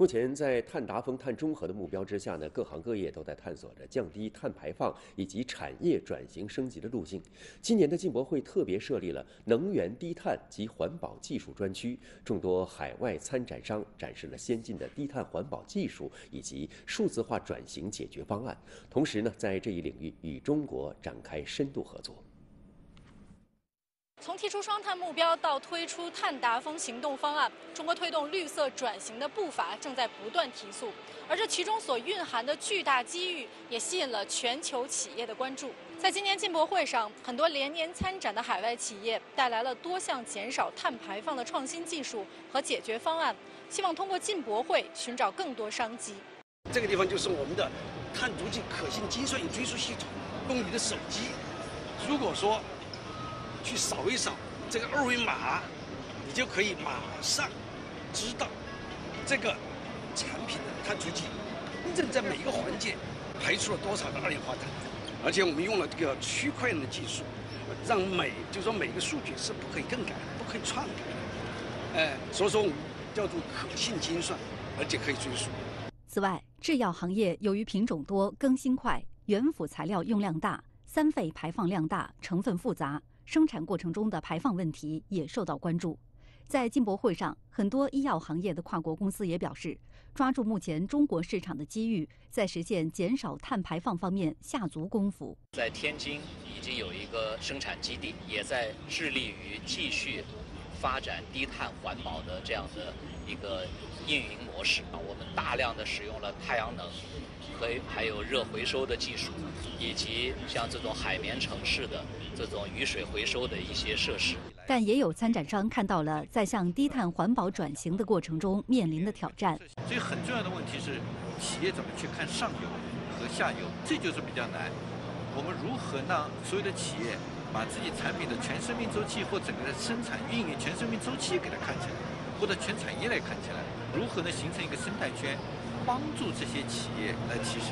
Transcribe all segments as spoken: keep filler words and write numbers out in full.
目前，在碳达峰、碳中和的目标之下呢，各行各业都在探索着降低碳排放以及产业转型升级的路径。今年的进博会特别设立了能源低碳及环保技术专区，众多海外参展商展示了先进的低碳环保技术以及数字化转型解决方案。同时呢，在这一领域与中国展开深度合作。 从提出双碳目标到推出碳达峰行动方案，中国推动绿色转型的步伐正在不断提速，而这其中所蕴含的巨大机遇，也吸引了全球企业的关注。在今年进博会上，很多连年参展的海外企业带来了多项减少碳排放的创新技术和解决方案，希望通过进博会寻找更多商机。这个地方就是我们的碳足迹可行精算与追溯系统，用你的手机，如果说。 去扫一扫这个二维码，你就可以马上知道这个产品的碳足迹，真正在每一个环节排出了多少的二氧化碳。而且我们用了这个区块链的技术，让每就是说每个数据是不可以更改、不可以篡改的。哎、呃，所以说我们叫做可信精算，而且可以追溯。此外，制药行业由于品种多、更新快，原辅材料用量大，三废排放量大，成分复杂。 生产过程中的排放问题也受到关注。在进博会上，很多医药行业的跨国公司也表示，抓住目前中国市场的机遇，在实现减少碳排放方面下足功夫。在天津已经有一个生产基地，也在致力于继续发展低碳环保的这样的一个运营模式。我们大量的使用了太阳能。 和还有热回收的技术，以及像这种海绵城市的这种雨水回收的一些设施。但也有参展商看到了在向低碳环保转型的过程中面临的挑战。所以很重要的问题是，企业怎么去看上游和下游，这就是比较难。我们如何让所有的企业把自己产品的全生命周期或整个的生产运营全生命周期给它看起来，或者全产业来看起来，如何能形成一个生态圈？ 帮助这些企业来提升。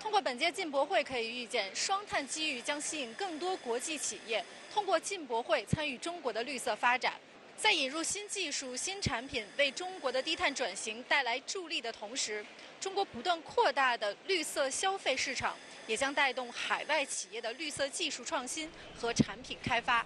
通过本届进博会可以预见，双碳机遇将吸引更多国际企业通过进博会参与中国的绿色发展，在引入新技术、新产品为中国的低碳转型带来助力的同时，中国不断扩大的绿色消费市场也将带动海外企业的绿色技术创新和产品开发。